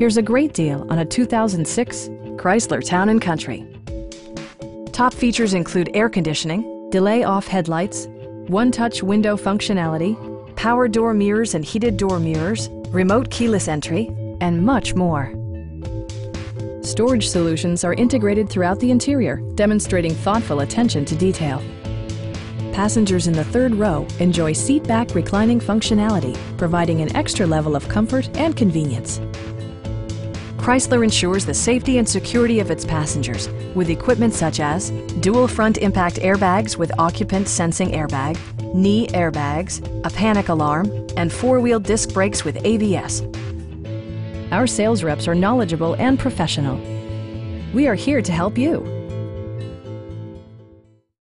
Here's a great deal on a 2006 Chrysler Town & Country. Top features include air conditioning, delay-off headlights, one-touch window functionality, power door mirrors and heated door mirrors, remote keyless entry, and much more. Storage solutions are integrated throughout the interior, demonstrating thoughtful attention to detail. Passengers in the third row enjoy seat-back reclining functionality, providing an extra level of comfort and convenience. Chrysler ensures the safety and security of its passengers with equipment such as dual front impact airbags with occupant sensing airbag, knee airbags, a panic alarm, and four-wheel disc brakes with ABS. Our sales reps are knowledgeable and professional. We are here to help you.